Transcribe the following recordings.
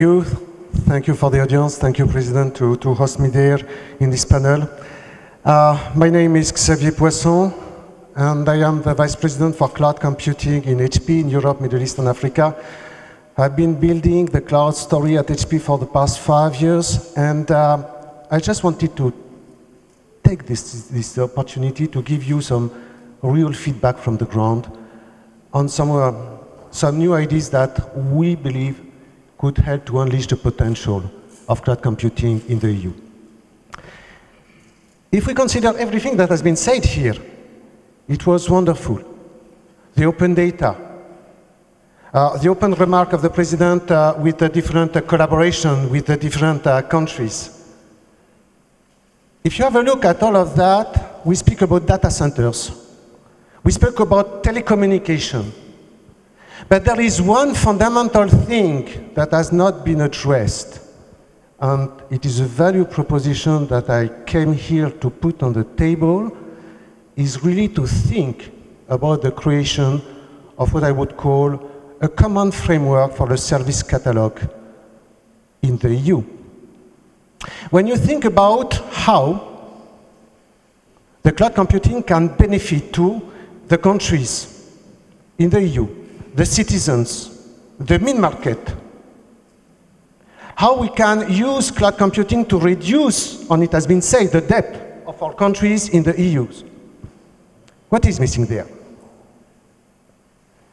Thank you for the audience. Thank you, President, to host me there in this panel. My name is Xavier Poisson, and I am the Vice President for Cloud Computing in HP in Europe, Middle East, and Africa. I've been building the cloud story at HP for the past 5 years, and I just wanted to take this opportunity to give you some real feedback from the ground on some new ideas that we believe could help to unleash the potential of cloud computing in the EU. If we consider everything that has been said here, it was wonderful. The open data, the open remark of the President with the different collaboration with the different countries. If you have a look at all of that, we speak about data centers. We speak about telecommunication. But there is one fundamental thing that has not been addressed, and it is a value proposition that I came here to put on the table, is really to think about the creation of what I would call a common framework for a service catalog in the EU. When you think about how the cloud computing can benefit to the countries in the EU, the citizens, the mid-market, how we can use cloud computing to reduce, and it has been said, the debt of our countries in the EU. What is missing there?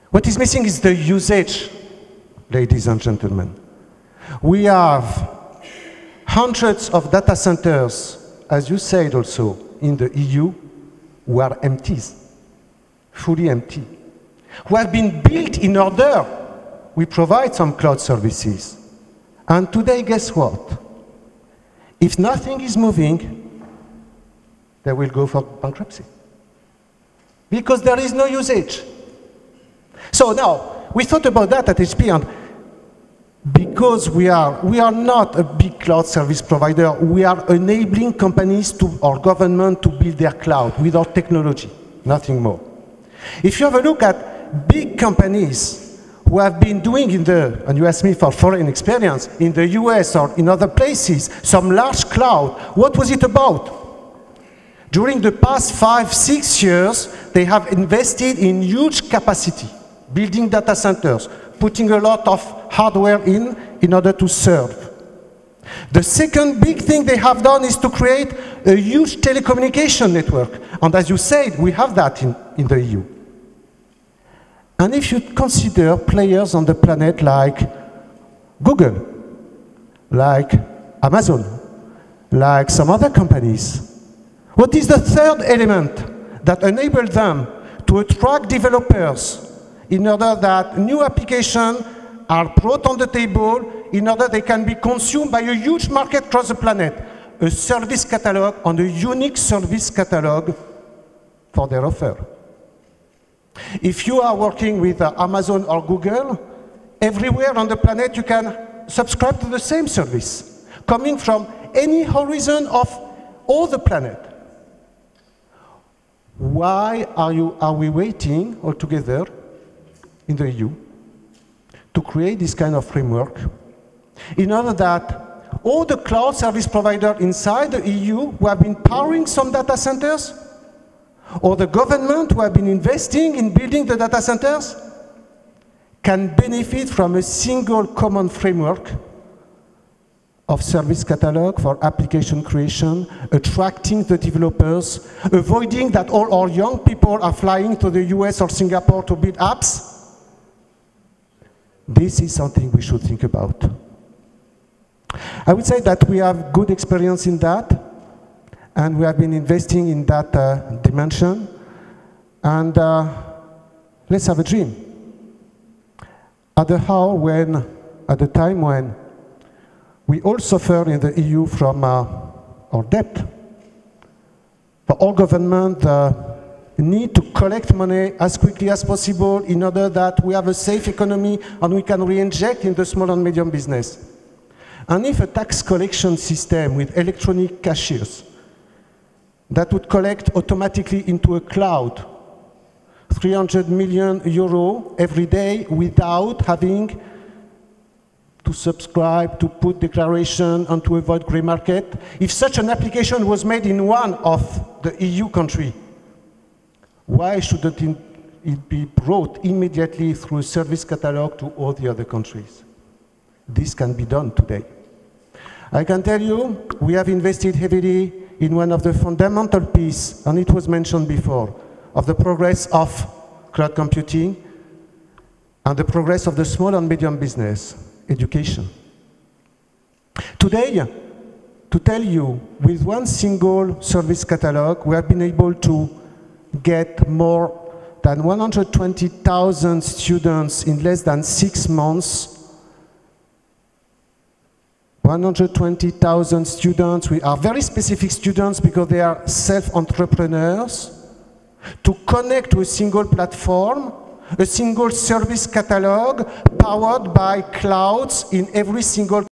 What is missing is the usage, ladies and gentlemen. We have hundreds of data centers, as you said also, in the EU, who are empties, fully empty, who have been built in order we provide some cloud services. And today, guess what? If nothing is moving, they will go for bankruptcy because there is no usage. So now, we thought about that at HP, and because we are not a big cloud service provider, we are enabling companies or government to build their cloud without technology, nothing more. If you have a look at big companies who have been doing and you asked me for foreign experience, in the US or in other places, some large cloud, what was it about? During the past 5-6 years, they have invested in huge capacity, building data centers, putting a lot of hardware in order to serve. The second big thing they have done is to create a huge telecommunication network. And as you said, we have that in the EU. And if you consider players on the planet like Google, like Amazon, like some other companies, what is the third element that enables them to attract developers in order that new applications are brought on the table in order they can be consumed by a huge market across the planet? A service catalog, and a unique service catalog for their offer. If you are working with Amazon or Google, everywhere on the planet you can subscribe to the same service, coming from any horizon of all the planet. Why are we waiting altogether in the EU to create this kind of framework in order that all the cloud service providers inside the EU who have been powering some data centers, or the government who have been investing in building the data centers, can benefit from a single common framework of service catalog for application creation, attracting the developers, avoiding that all our young people are flying to the US or Singapore to build apps. This is something we should think about. I would say that we have good experience in that, and we have been investing in that dimension. And let's have a dream. At the time when we all suffer in the EU from our debt, for all government need to collect money as quickly as possible in order that we have a safe economy and we can reinject in the small and medium business. And if a tax collection system with electronic cashiers that would collect automatically into a cloud 300 million euros every day without having to to subscribe, to put declaration, and to avoid grey market, if such an application was made in one of the EU country, why shouldn't it be brought immediately through a service catalog to all the other countries? This can be done today. I can tell you, we have invested heavily in one of the fundamental pieces, and it was mentioned before, of the progress of cloud computing and the progress of the small and medium business, education. Today, to tell you, with one single service catalog, we have been able to get more than 120,000 students in less than 6 months. 120,000 students, we are very specific students because they are self-entrepreneurs, to connect to a single platform, a single service catalog powered by clouds in every single